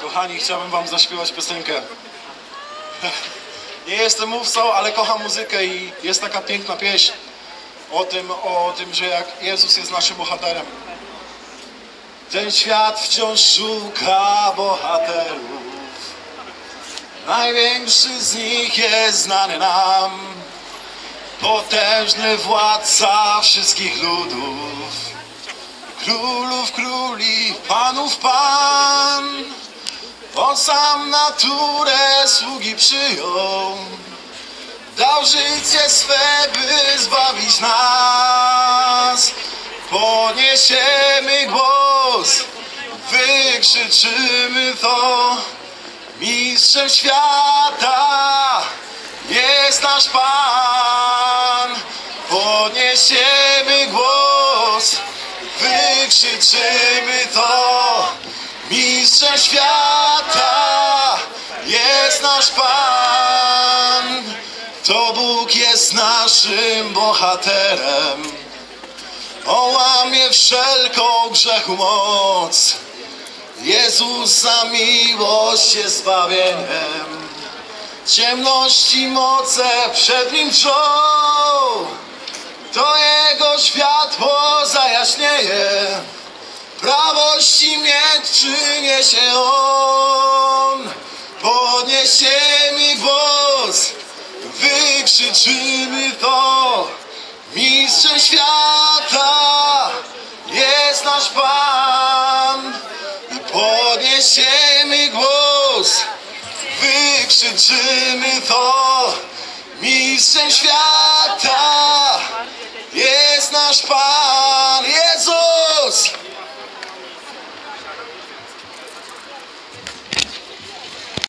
Kochani, chciałbym wam zaśpiewać piosenkę. Nie jestem mówcą, ale kocham muzykę i jest taka piękna pieśń o tym, że jak Jezus jest naszym bohaterem. Ten świat wciąż szuka bohaterów. Największy z nich jest znany nam. Potężny władca wszystkich ludów. Królów króli, panów pan. On sam naturę sługi przyjął. Dał życie swe, by zbawić nas. Podniesiemy głos, wykrzyczymy to. Mistrzem świata jest nasz Pan. Podniesiemy głos, wykrzyczymy to. Mistrzem świata jest nasz Pan. To Bóg jest naszym bohaterem. On łamie wszelką grzechu moc. Jezus za miłość jest zbawieniem. Ciemności moce przed Nim drżą. To Jego światło zajaśnieje. Prawości miecz przyniesie On. Podniesiemy głos, wykrzyczymy to. Mistrzem świata jest nasz Pan. Podniesiemy głos, wykrzyczymy to. Mistrzem świata jest nasz Pan.